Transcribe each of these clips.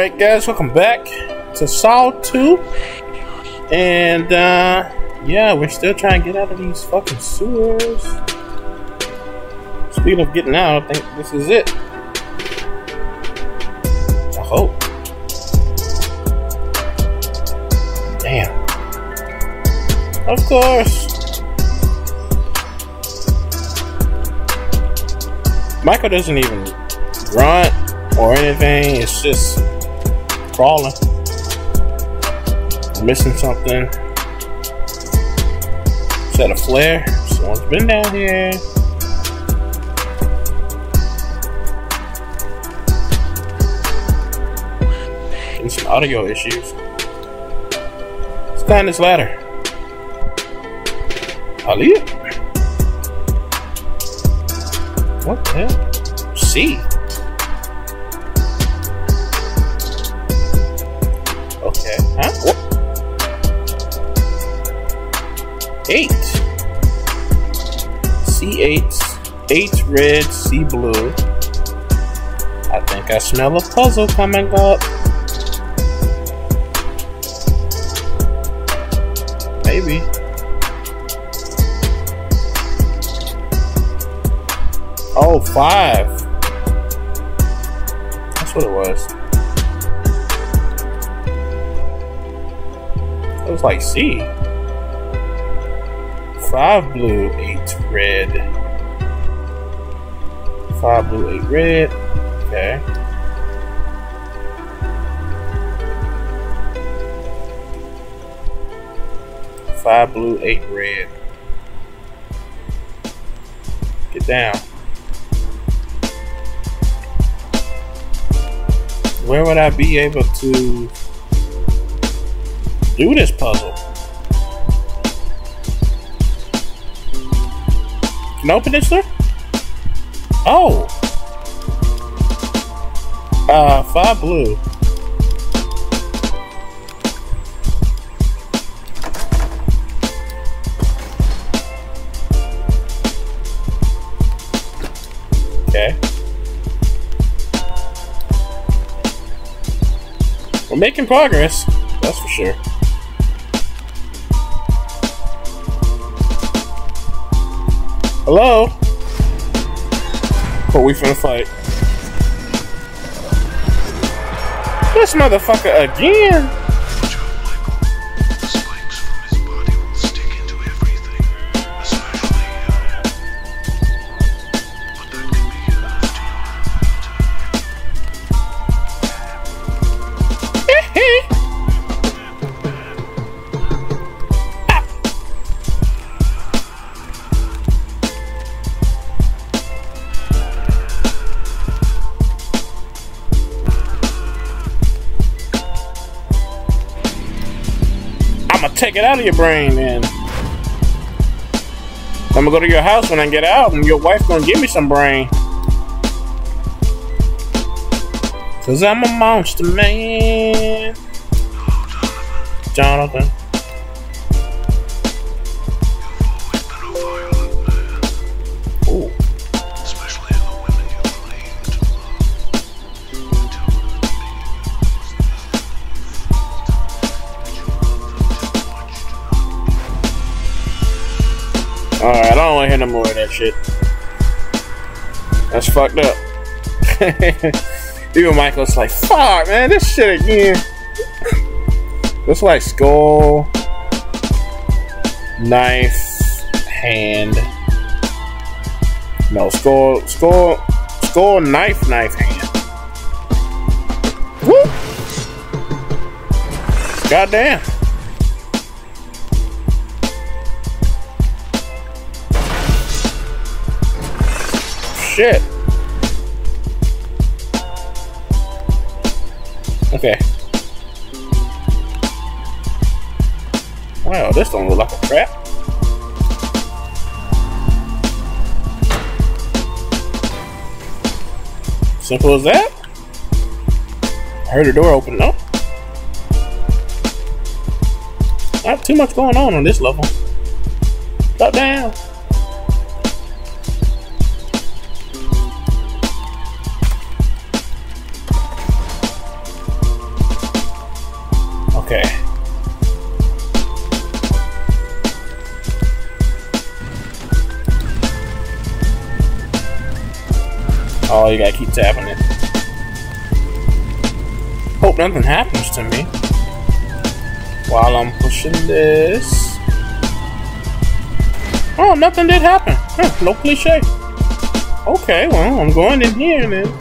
Alright guys, welcome back to Saw 2. And yeah, we're still trying to get out of these fucking sewers. Speaking of getting out, I think this is it. I hope. Damn. Of course. Michael doesn't even grunt or anything, it's just crawling. I'm missing something. Is that a flare? Someone's been down here. Getting some audio issues. Let's climb this ladder. Ali? What the hell? See? Okay. Huh? What? 8. C8. 8 red, C blue. I think I smell a puzzle coming up. Maybe. Oh, 5. That's what it was. It was like C. 5 blue, 8 red. 5 blue, 8 red. Okay. Five blue, 8 red. Get down. Where would I be able to do this puzzle? Can I open this, sir? Oh! 5 blue. Okay. We're making progress, that's for sure. Hello? Oh, we finna fight. This motherfucker again! Watch out, Michael. The spikes from his body will stick into everything, especially but that can be used to your take it out of your brain, and I'm gonna go to your house when I get out, and your wife's gonna give me some brain. Cause I'm a monster, man. Jonathan. Ooh. Especially the women you claim to love. Alright, I don't want to hear no more of that shit. That's fucked up. Even Michael's like, fuck, man, this shit again. Looks like skull, knife, hand. No, skull, knife, hand. Woo! Goddamn. Shit. Okay. Wow, this don't look like a trap. Simple as that. I heard the door open up. Not too much going on this level. Stop down. Oh, you gotta keep tapping it. Hope nothing happens to me while I'm pushing this. Oh, nothing did happen. Huh, no cliche. Okay, well, I'm going in here then.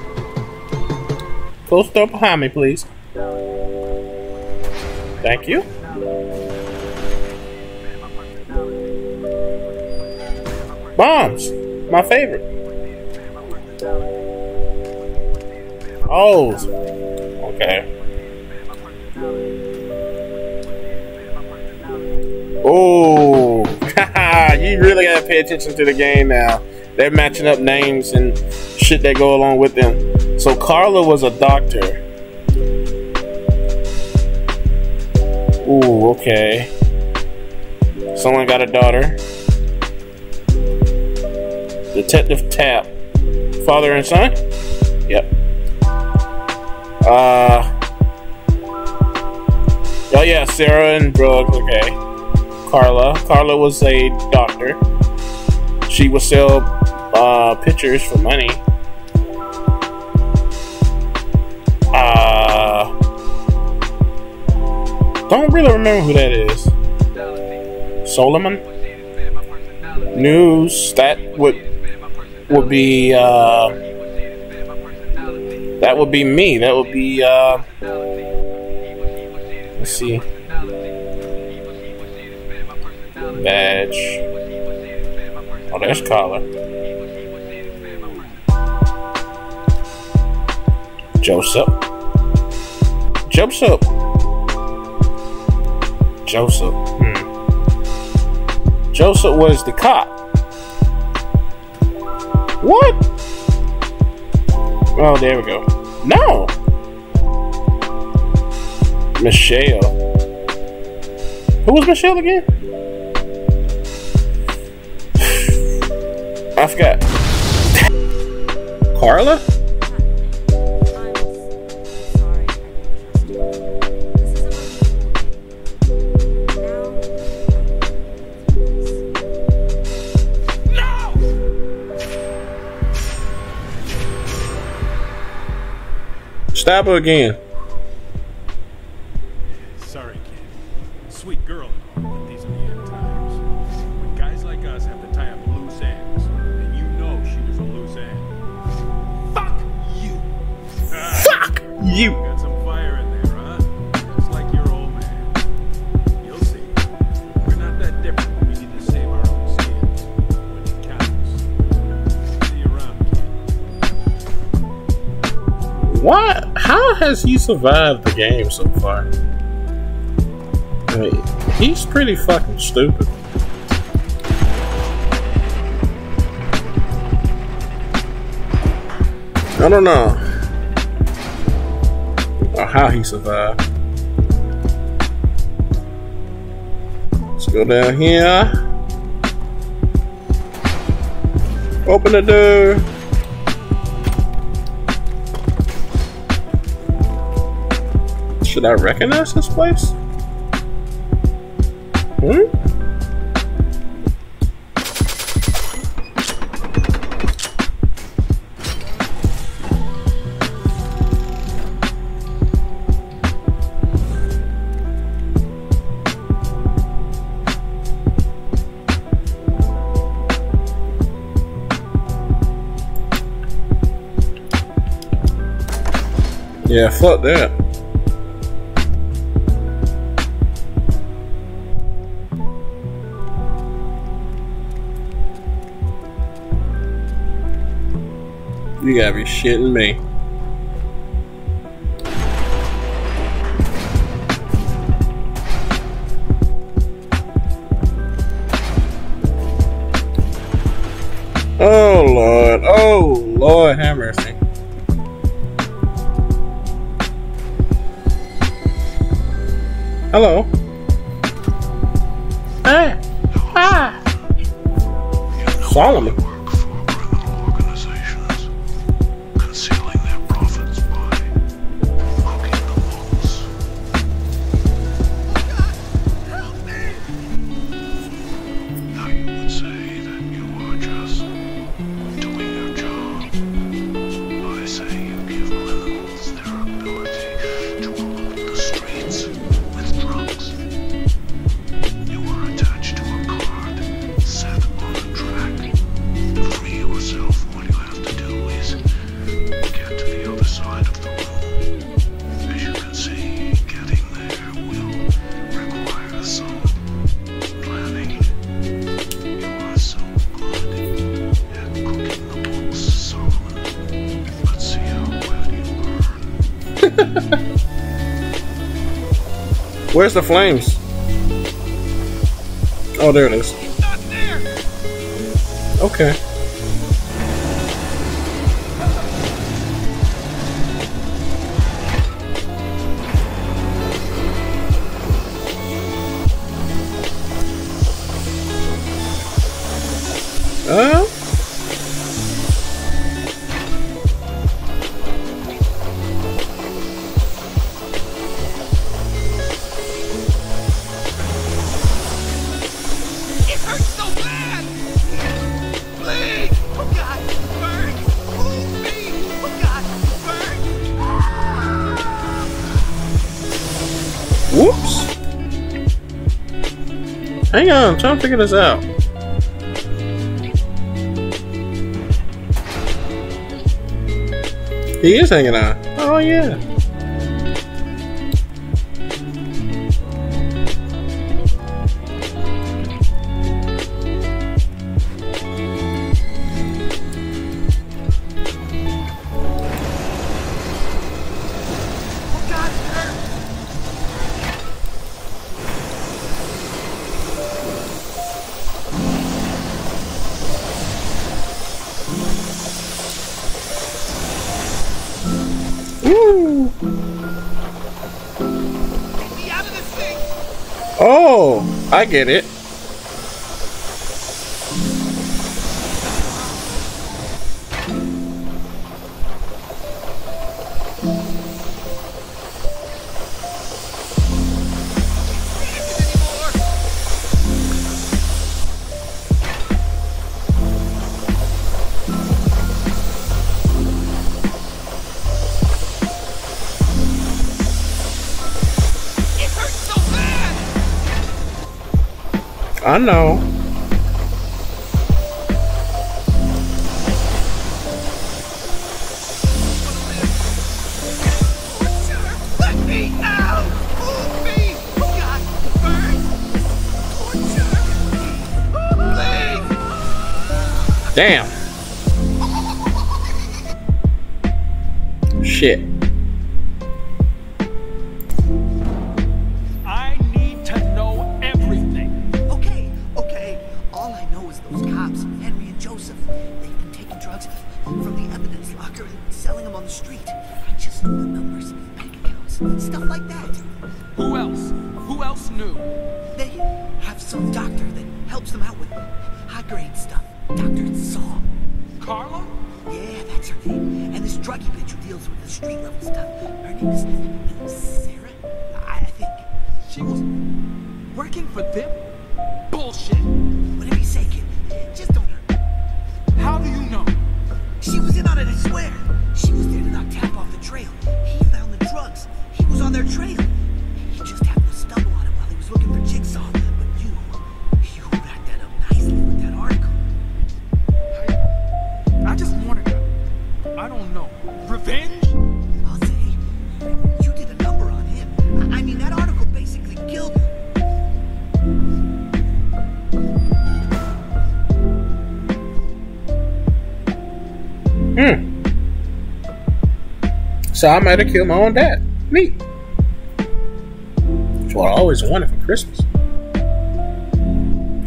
Close door behind me, please. Thank you. Bombs, my favorite. Oh, okay. Oh, you really gotta pay attention to the game now. They're matching up names and shit that go along with them. So Carla was a doctor. Ooh, okay. Someone got a daughter. Detective Tap. Father and son? Yep. Oh yeah, Sarah and Brooke, okay. Carla. Carla was a doctor. She would sell pictures for money. Don't really remember who that is. Solomon? News, that would be that would be me. That would be let's see. Badge. Oh, that's Collar. Joseph. Joseph. Joseph. Hmm. Joseph was the cop. What? Oh, there we go. No! Michelle. Who was Michelle again? I forgot. Carla? Stab her again. Sorry, kid. Sweet girl, but these are the end times. When guys like us have to tie up loose ends, and you know she was a loose end. Fuck you! Fuck you! Got some fire in there, huh? It's like your old man. You'll see. We're not that different. We need to save our own skins. When it counts. See you around, kid. What? How has he survived the game so far? I mean, he's pretty fucking stupid. I don't know or how he survived. Let's go down here. Open the door. Should I recognize this place? Yeah, fuck that. You gotta be shitting me. Oh Lord, oh Lord, have mercy. Hello. Ah, ah. Swallow me. Where's the flames? Oh, there it is. He's not there. Okay. Hang on, I'm trying to figure this out. He is hanging on. Oh yeah. Oh, I get it. I know. Let me out! Move me! God, burn! Damn. Shit. So I might have killed my own dad. Neat. That's what I always wanted for Christmas.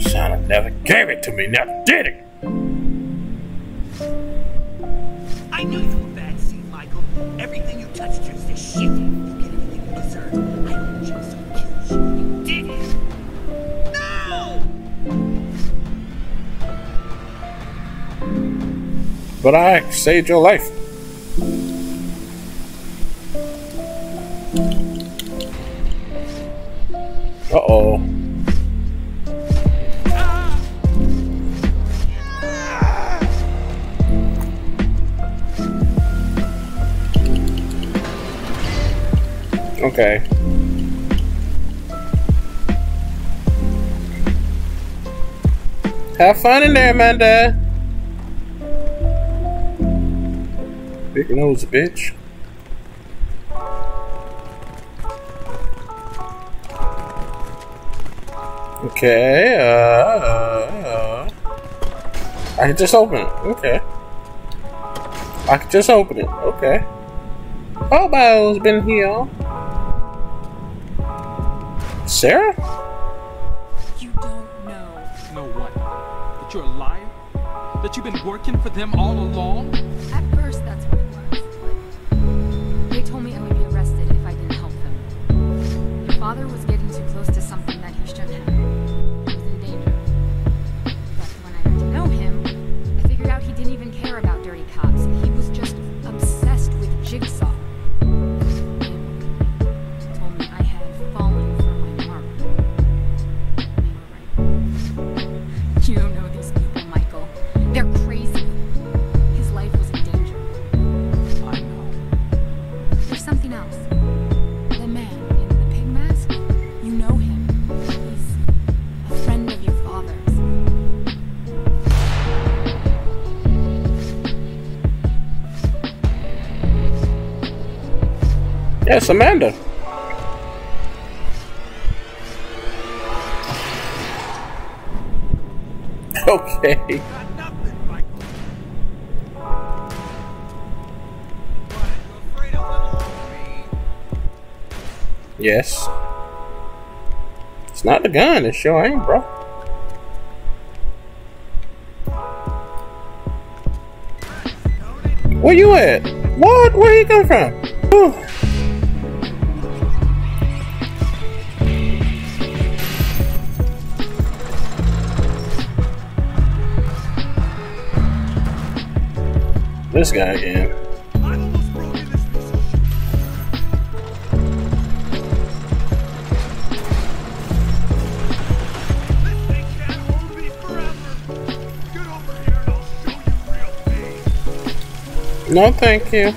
Santa never gave it to me, never did it. I knew you were bad, see, Michael. Everything you touch turns to shit. You get everything you deserve. I don't just kill you. You did it. No! But I saved your life. Uh-oh. Okay. Have fun in there, Amanda. Big nose, bitch. Okay, I can just open it, okay. I can just open it, okay. Bobo's been here. Sarah? You don't know. Know what? That you're a liar? That you've been working for them all along? At first, that's what it was. But they told me I would be arrested if I didn't help them. Your father was getting too close to something that he shouldn't have. He was in danger. But when I got to know him, I figured out he didn't even care about dirty cops. He was just obsessed with Jigsaw. Yes, Amanda. Okay. Yes. It's not the gun. It sure ain't, bro. Where you at? What? Where you come from? Whew. This guy again. No, thank you.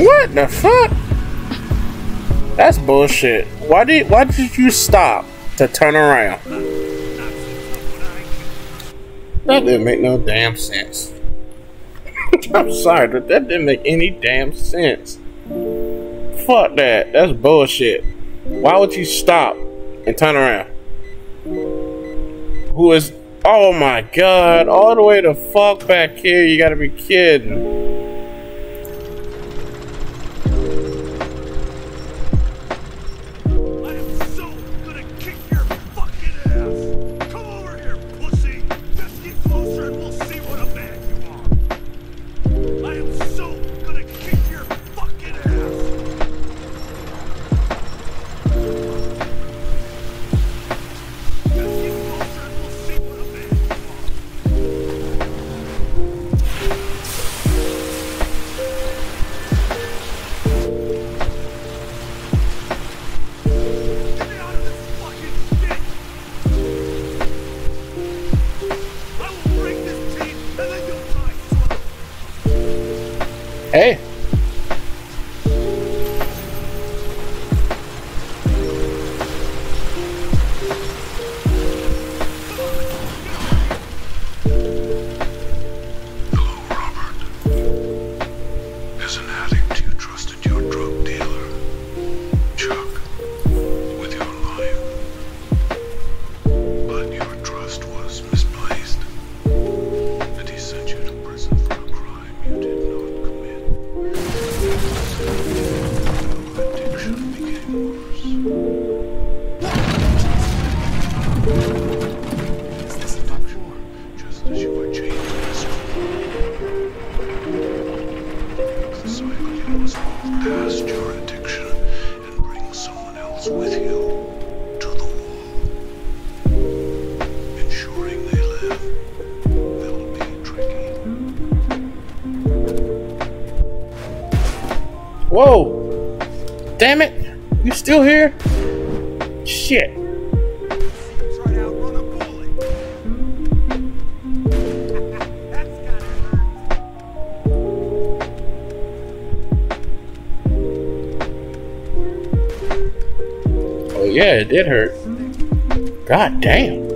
What the fuck? That's bullshit. Why did you stop to turn around? That didn't make no damn sense. I'm sorry, but that didn't make any damn sense. Fuck that. That's bullshit. Why would you stop and turn around? Who is? Oh my god! All the way the fuck back here. You gotta be kidding. Hey. Whoa! Damn it! You still here? Shit! Oh yeah, it did hurt. God damn!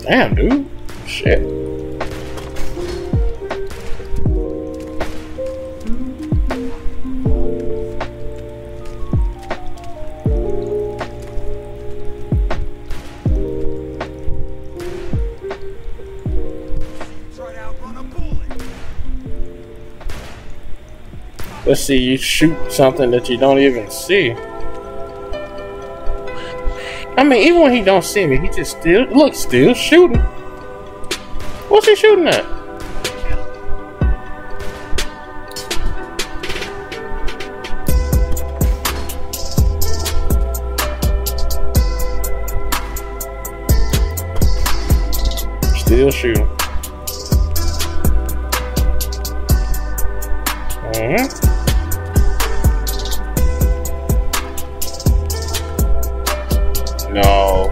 Damn, dude! Shit! Let's see, you shoot something that you don't even see. I mean, even when he don't see me, he just still, look, still shooting. What's he shooting at? Still shooting. Mm-hmm. No.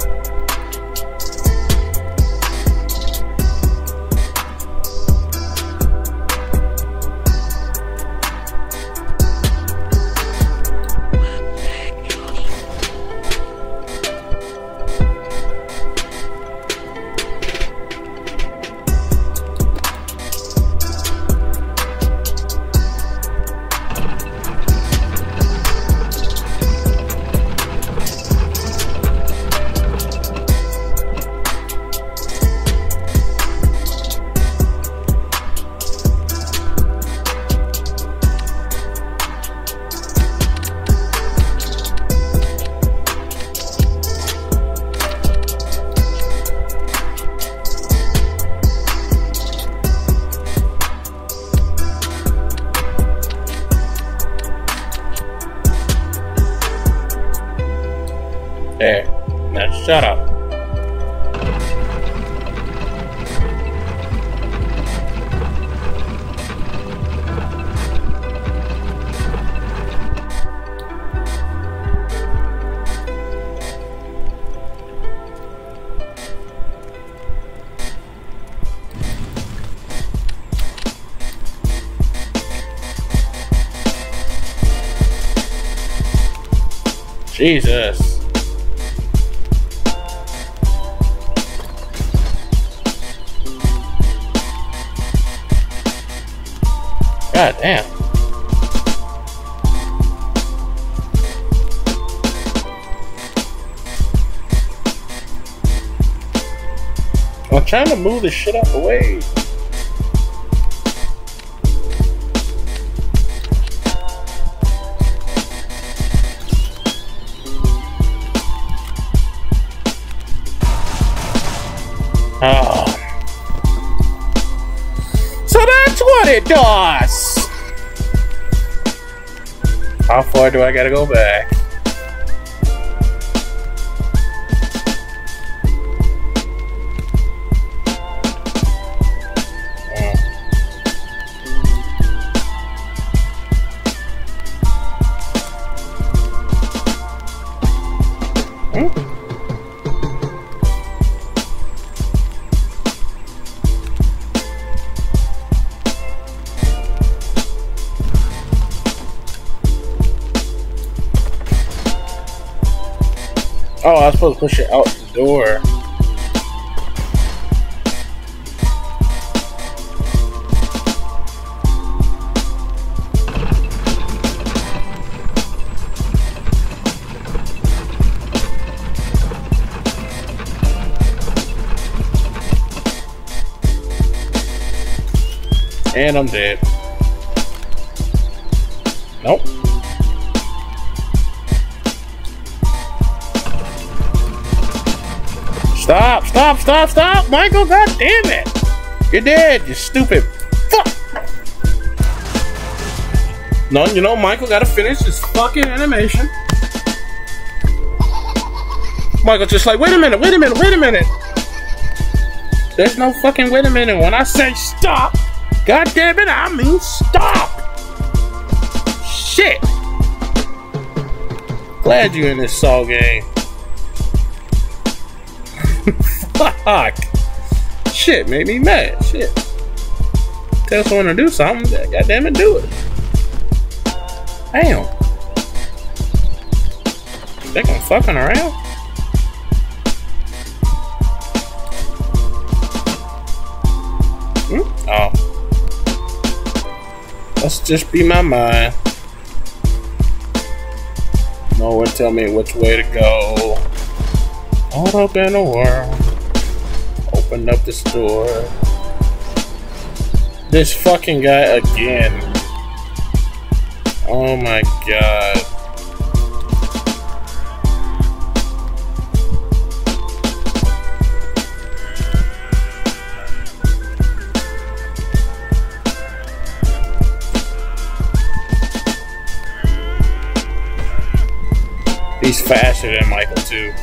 There. Now shut up. Jesus. God damn. I'm trying to move this shit out the way. Oh. So that's what it does. How far do I gotta go back? Oh, I was supposed to push it out the door. And I'm dead. Nope. Stop, stop, stop, stop, Michael, god damn it. You're dead, you stupid fuck. No, you know, Michael gotta finish this fucking animation. Michael's just like, wait a minute, wait a minute, wait a minute. There's no fucking wait a minute. When I say stop, god damn it, I mean stop. Shit. Glad you're in this Saw game. Fuck! Shit made me mad. Shit. Tell someone to do something, goddamn it, do it. Damn. Think I'm fucking around? Hmm? Oh. Let's just be my mind. No one tell me which way to go. All up in the world. Open up this door. This fucking guy again. Oh my god. He's faster than Michael, too.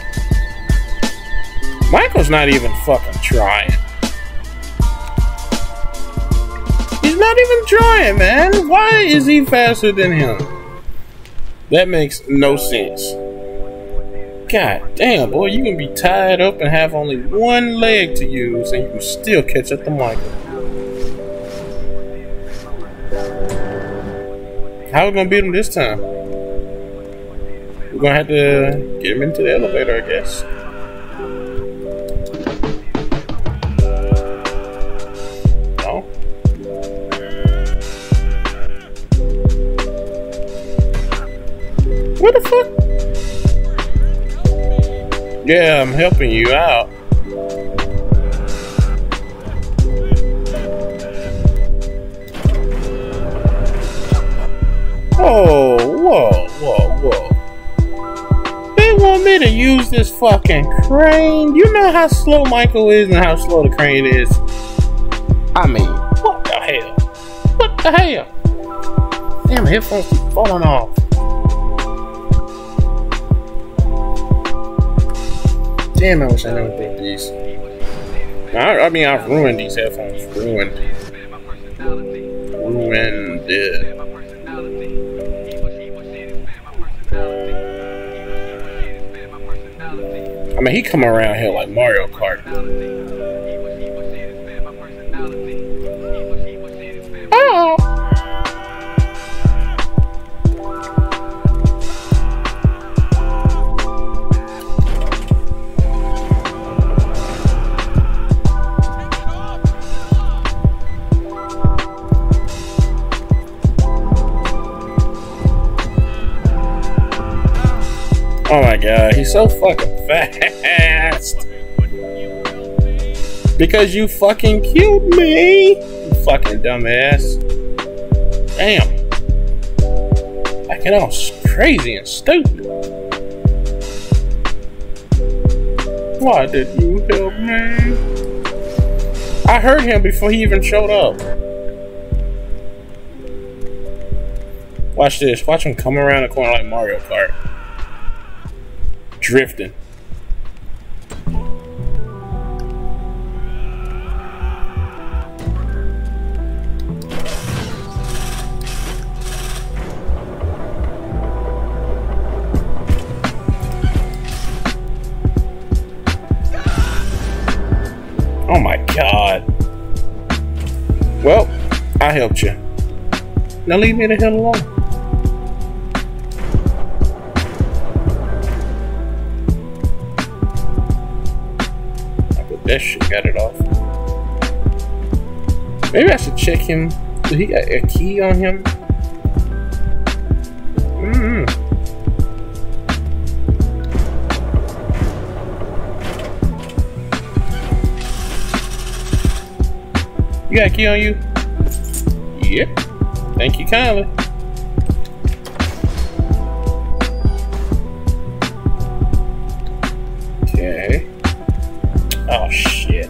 Michael's not even fucking trying. He's not even trying, man. Why is he faster than him? That makes no sense. God damn, boy. You can be tied up and have only one leg to use, and you can still catch up to Michael. How are we gonna beat him this time? We're gonna have to get him into the elevator, I guess. No? What the fuck? Yeah, I'm helping you out. Oh, whoa, whoa, whoa. Want me to use this fucking crane? You know how slow Michael is and how slow the crane is. I mean, what the hell? What the hell? Damn, headphones keep falling off. Damn, I wish I never broke these. I mean, I've ruined these headphones. Ruined it. I mean, he come around here like Mario Kart. Oh! Oh my god, he's so fucking fast. Because you fucking killed me, you fucking dumbass. Damn. I get all crazy and stupid. Why did you help me? I heard him before he even showed up. Watch this. Watch him come around the corner like Mario Kart. Drifting. Oh my god. Well, I helped you. Now leave me the hell alone. That shit got it off. Maybe I should check him. Did he got a key on him? You got a key on you? Yep. Yeah. Thank you kindly. Oh shit.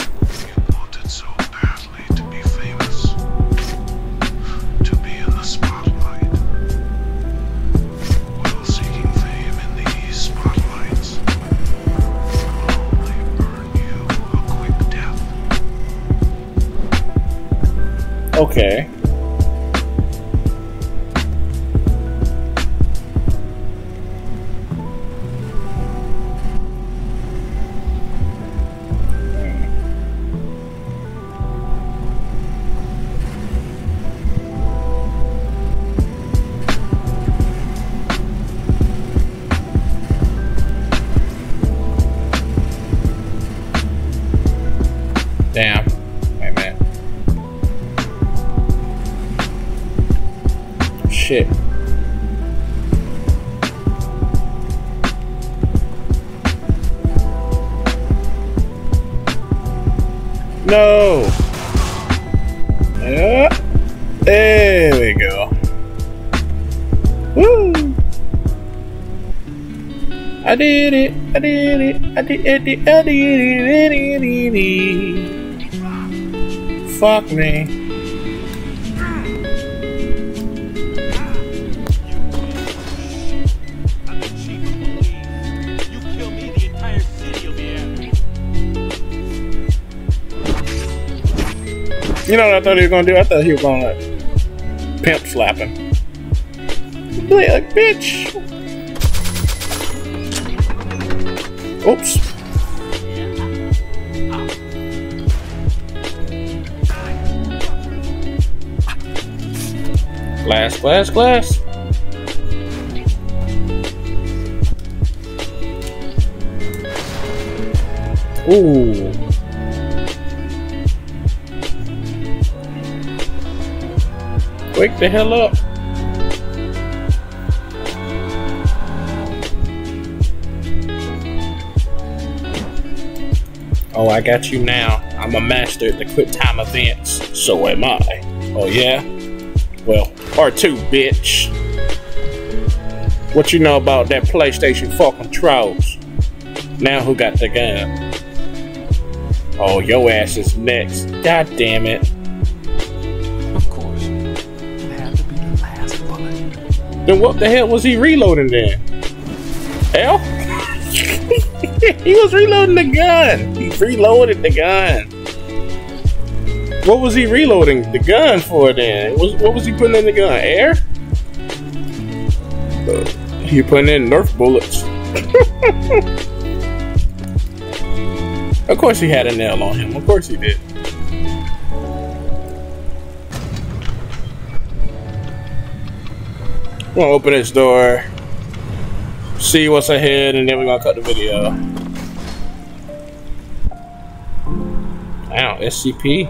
You wanted so badly to be famous. To be in the spotlight. While seeking fame in these spotlights will only burn you a quick death. Okay. Damn. Wait a minute. Shit. No! I Yeah. There we go. Woo! I did it! I did it! I did it! I did it! Fuck me! You kill me, the entire city will be after. You know what I thought he was gonna do? I thought he was gonna like pimp slap him. Like, bitch! Oops. Glass, glass, glass. Ooh. Wake the hell up. Oh, I got you now. I'm a master at the quick time events. So am I. Oh, yeah? Well, R2, bitch. What you know about that PlayStation 4 controls? Now who got the gun? Oh, your ass is next. God damn it. Of course. It had to be the last bullet. Then what the hell was he reloading then? Hell? He was reloading the gun. He reloaded the gun. What was he reloading the gun for then? What was he putting in the gun? Air? He putting in Nerf bullets. Of course he had a nail on him. Of course he did. I'm gonna open this door. See what's ahead, and then we're gonna cut the video. Wow, SCP.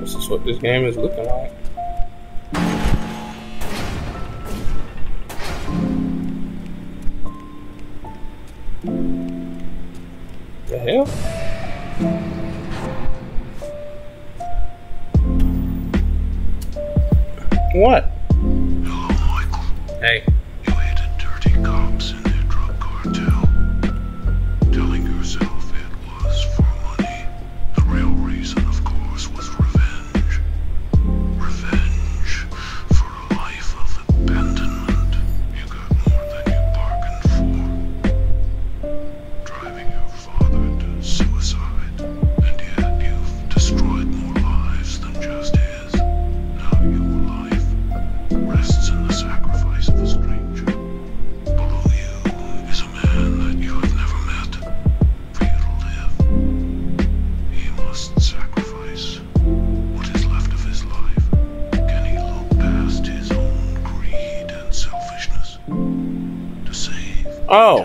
This is what this game is looking like. The hell? What? Hello, Michael. Hey. You hit the dirty cops in their drug cartel, telling yourself it was for money. The real reason, of course, was revenge. Revenge for a life of abandonment. You got more than you bargained for, driving your father to suicide, and yet you've destroyed more lives than just his. Now you. Oh.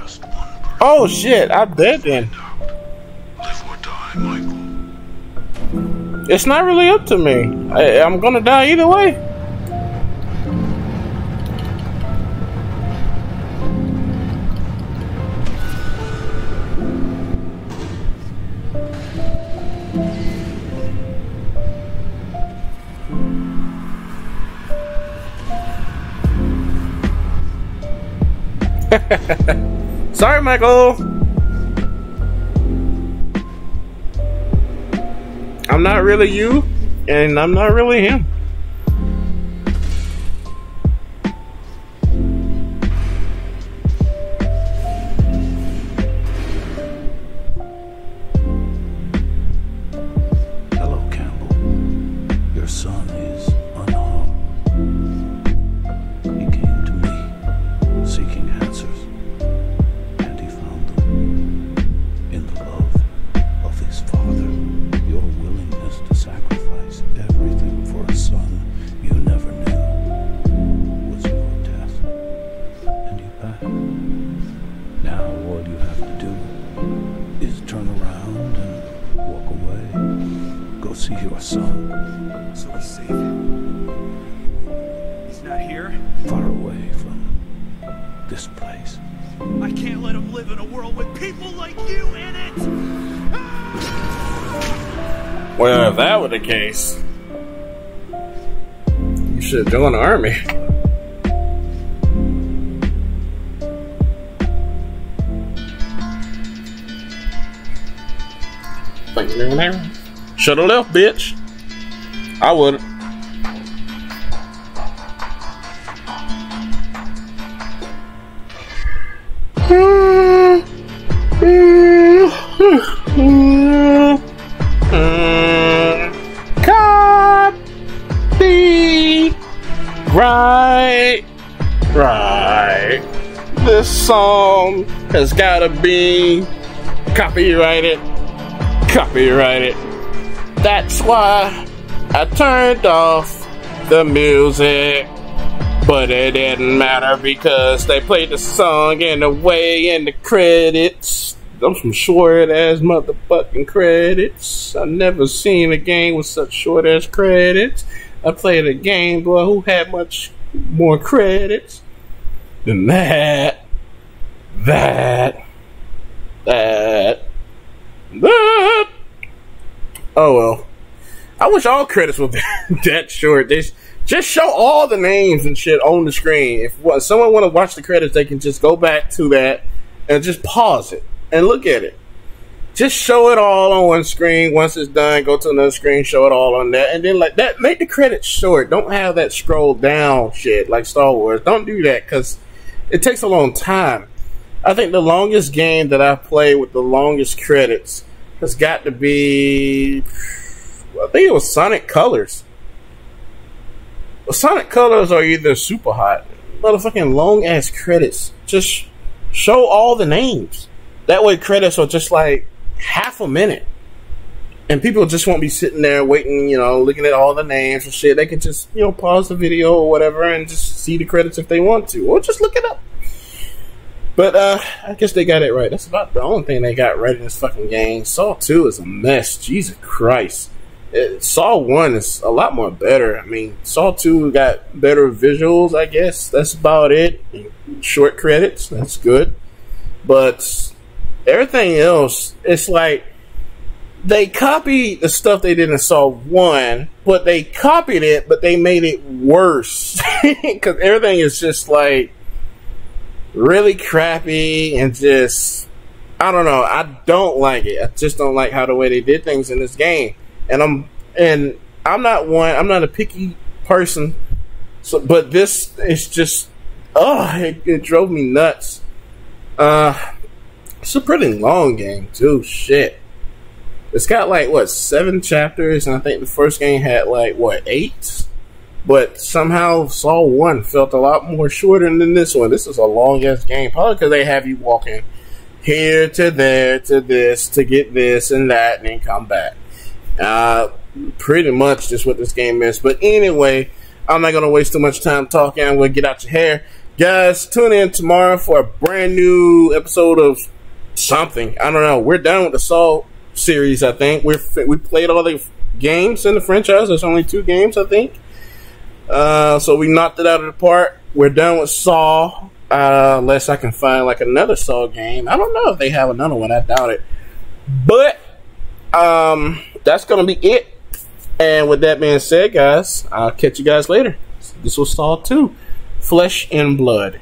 Oh shit, I'm dead then. It's not really up to me. I'm gonna die either way. Sorry, Michael. I'm not really you, and I'm not really him. Hello, Campbell. Your son is unharmed. He came to me seeking answers. See your son. So we save him. He's not here? Far away from this place. I can't let him live in a world with people like you in it! Ah! Well, if that were the case, you should join the army. Shoulda left, bitch. I wouldn't. Right. This song has gotta be copyrighted. Copyrighted. That's why I turned off the music. But it didn't matter because they played the song in the way in the credits. Those some short ass motherfucking credits. I've never seen a game with such short ass credits. I played a Game Boy who had much more credits than that. Oh well. I wish all credits were that short. They just show all the names and shit on the screen. If someone want to watch the credits, they can just go back to that and just pause it and look at it. Just show it all on one screen. Once it's done, go to another screen, show it all on that. And then like that, make the credits short. Don't have that scroll down shit like Star Wars. Don't do that because it takes a long time. I think the longest game that I've played with the longest credits has got to be, I think it was Sonic Colors. Well, Sonic Colors are either super hot, motherfucking long ass credits. Just show all the names. That way credits are just like half a minute. And people just won't be sitting there waiting, you know, looking at all the names and shit. They can just, you know, pause the video or whatever and just see the credits if they want to. Or just look it up. But I guess they got it right. That's about the only thing they got right in this fucking game. Saw 2 is a mess. Jesus Christ. Saw 1 is a lot more better. I mean, Saw 2 got better visuals, I guess. That's about it. Short credits. That's good. But everything else, it's like they copied the stuff they did in Saw 1, but they copied it, but they made it worse. Because everything is just like really crappy and just, I don't know. I don't like it. I just don't like how the way they did things in this game. And I'm not one. I'm not a picky person. So, but this is just, oh, it drove me nuts. It's a pretty long game too. Shit, it's got like what 7 chapters, and I think the first game had like what 8. But somehow Saw 1 felt a lot more shorter than this one. This is a long ass game, probably because they have you walking here to there to this to get this and that, and then come back. Pretty much just what this game is. But anyway, I'm not gonna waste too much time talking. I'm gonna get out your hair, guys. Tune in tomorrow for a brand new episode of something. I don't know. We're done with the Saw series. I think we played all the games in the franchise. There's only 2 games, I think. So we knocked it out of the park. We're done with Saw, unless I can find like another Saw game. I don't know if they have another one. I doubt it. But that's gonna be it. And with that being said, guys, I'll catch you guys later. This was Saw 2, Flesh and Blood.